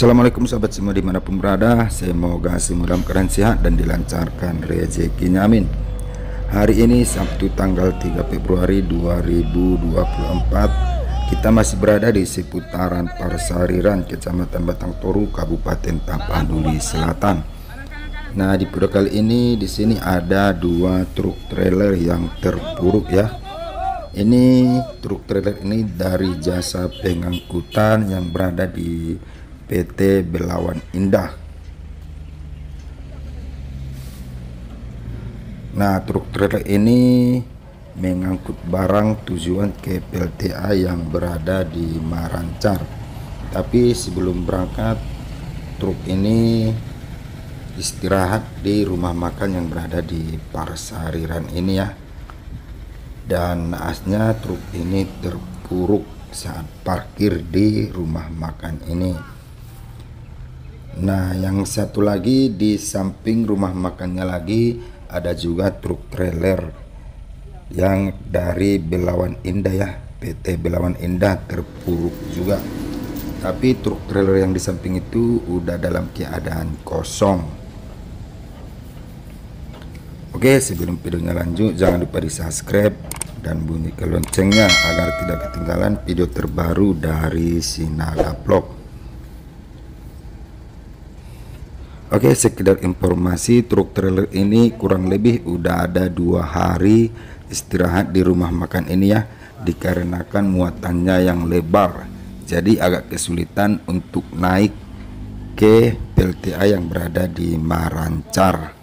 Assalamualaikum sahabat semua dimanapun berada. Semoga semua dalam keadaan sehat dan dilancarkan rezekinya, amin. Hari ini Sabtu tanggal 3 Februari 2024, kita masih berada di seputaran Parsariran, Kecamatan Batang Toru, Kabupaten Tapanuli Selatan. Nah, di video kali ini di sini ada dua truk trailer yang terpuruk ya. Ini truk trailer ini dari jasa pengangkutan yang berada di PT Belawan Indah. Nah, truk trailer ini mengangkut barang tujuan ke PLTA yang berada di Marancar. Tapi sebelum berangkat, truk ini istirahat di rumah makan yang berada di Parsariran ini ya. Dan naasnya truk ini terpuruk saat parkir di rumah makan ini. Nah, yang satu lagi di samping rumah makannya lagi ada juga truk trailer yang dari Belawan Indah ya, PT Belawan Indah terpuruk juga. Tapi truk trailer yang di samping itu udah dalam keadaan kosong. Oke, sebelum videonya lanjut, jangan lupa di subscribe dan bunyikan loncengnya agar tidak ketinggalan video terbaru dari Sinaga Vlog. Oke, sekedar informasi, truk trailer ini kurang lebih udah ada 2 hari istirahat di rumah makan ini ya, dikarenakan muatannya yang lebar, jadi agak kesulitan untuk naik ke PLTA yang berada di Marancar.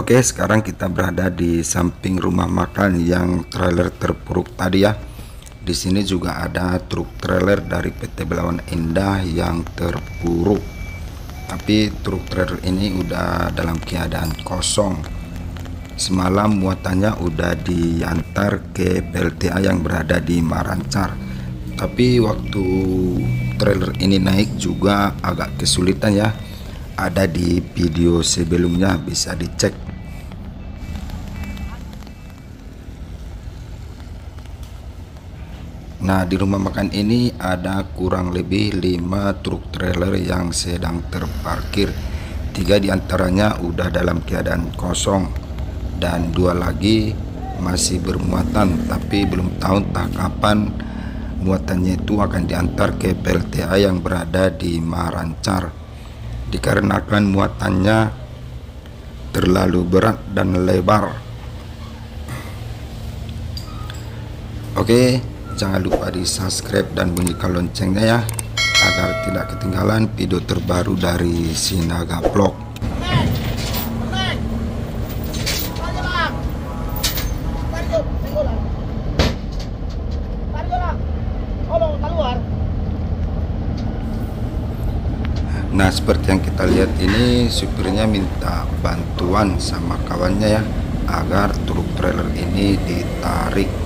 Oke, sekarang kita berada di samping rumah makan yang trailer terpuruk tadi ya. Di sini juga ada truk trailer dari PT Belawan Indah yang terpuruk. Tapi truk trailer ini udah dalam keadaan kosong. Semalam muatannya udah diantar ke PLTA yang berada di Marancar. Tapi waktu trailer ini naik juga agak kesulitan ya. Ada di video sebelumnya, bisa dicek. Nah, di rumah makan ini ada kurang lebih 5 truk trailer yang sedang terparkir. 3 diantaranya udah dalam keadaan kosong dan 2 lagi masih bermuatan, tapi belum tahu entah kapan muatannya itu akan diantar ke PLTA yang berada di Marancar. Dikarenakan muatannya terlalu berat dan lebar. Oke, jangan lupa di subscribe dan bunyikan loncengnya ya, agar tidak ketinggalan video terbaru dari Sinaga Vlog. Nah, seperti yang kita lihat ini, supirnya minta bantuan sama kawannya ya, agar truk trailer ini ditarik.